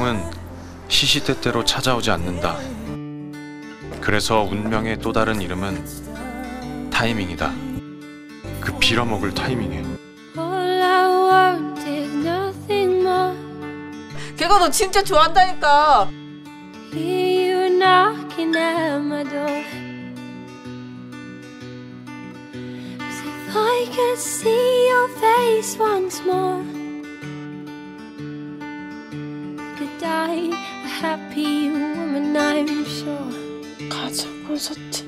운명은 시시때때로 찾아오지 않는다. 그래서 운명의 또 다른 이름은 타이밍이다. 그 빌어먹을 타이밍에. 걔가 너 진짜 좋아한다니까. I could see your face once more. Could die a happy woman, I'm sure. 가자 콘서트.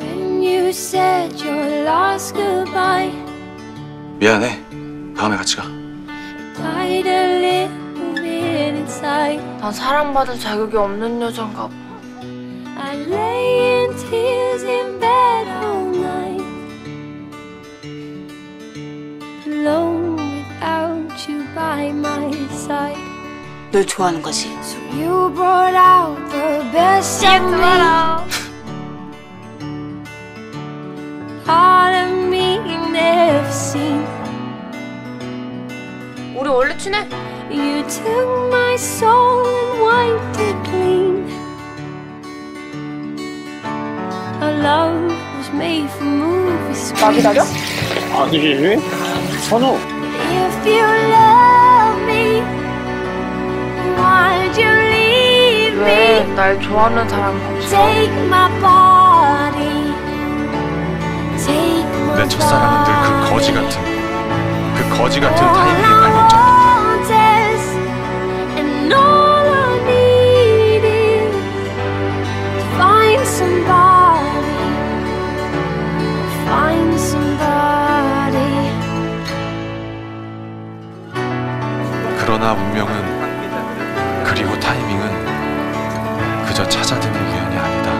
When you said your last goodbye. 미안해. 다음에 같이 가. Died a little bit inside. 난 사랑받을 자격이 없는 여잔가 봐. I lay in tears in bed all night. Alone without you by my side. 널 좋아하는 거지. So you brought out the best of me. Part of me you've never seen. 우리 원래 친해. You took my soul and wiped it clean. Our love was made for movie screens. 나 기다려? 아니. 선우. If you love me, why'd you leave me? 왜 날 좋아하는 사람 없어? 내 첫사랑은 늘 그 거지 같은 타이밍에 발목 잡힌다. 그러나 운명은, 그리고 타이밍은 그저 찾아드는 우연이 아니다.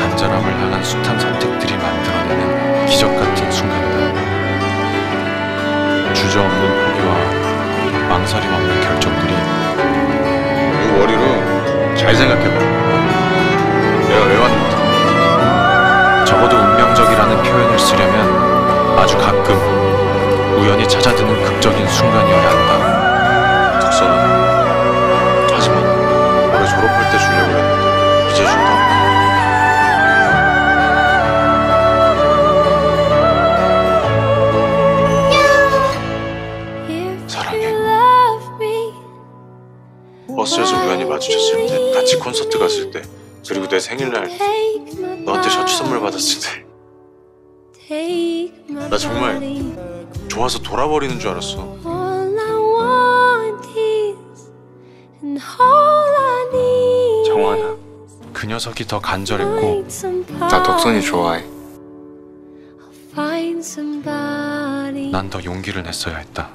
간절함을 향한 숱한 선택들이 만들어내는 기적같은 순간이다. 주저없는 포기와 망설임 없는 결정들이. 이 머리로 잘 생각해봐. 내가 왜 왔는가. 적어도 운명적이라는 표현을 쓰려면 아주 가끔 우연히 찾아드는 극적인 순간이어야 한다. 덕선아, 하지만 올해 졸업할 때 주려고 했는데 이제 준다. 사랑해. 버스에서 우연히 마주쳤을 때, 같이 콘서트 갔을 때, 그리고 내 생일날 너한테 셔츠 선물 받았을 때, 나 정말 좋아서 돌아버리는 줄 알았어. 정환아, 그 녀석이 더 간절했고. 나 덕선이 좋아해. 난 더 용기를 냈어야 했다.